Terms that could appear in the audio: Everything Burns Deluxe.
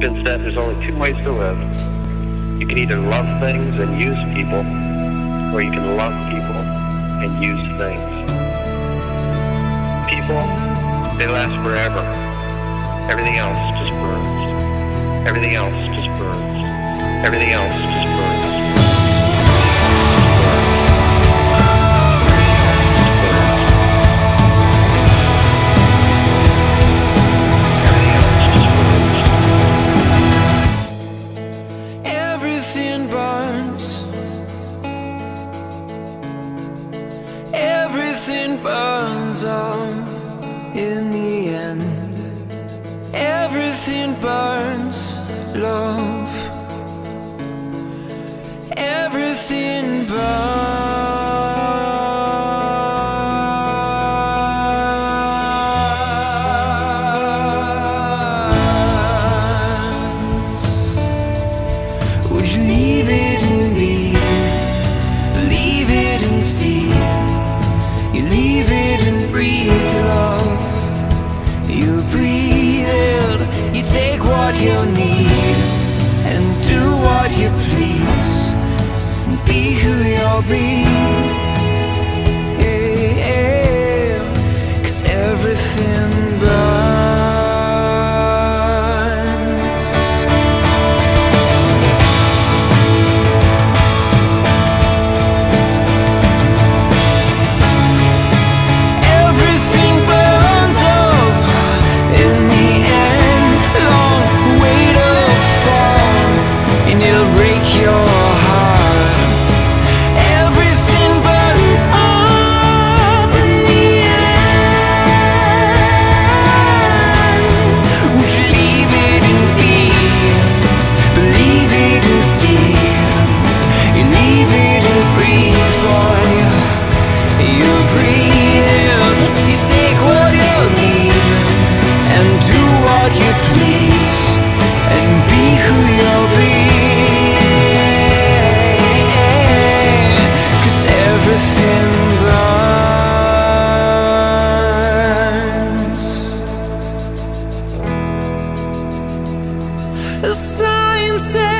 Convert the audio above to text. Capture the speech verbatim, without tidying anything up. been said there's only two ways to live. You can either love things and use people, or you can love people and use things. People, they last forever. Everything else just burns. Everything else just burns. Everything else just burns. Everything burns up in the end. Everything burns, love. Everything burns. Would you leave it in me? Leave it and see. You leave it and breathe, love. You breathe it. You take what you need and do what you please. Be who you'll be, yeah, yeah. 'Cause everything burns. The sign says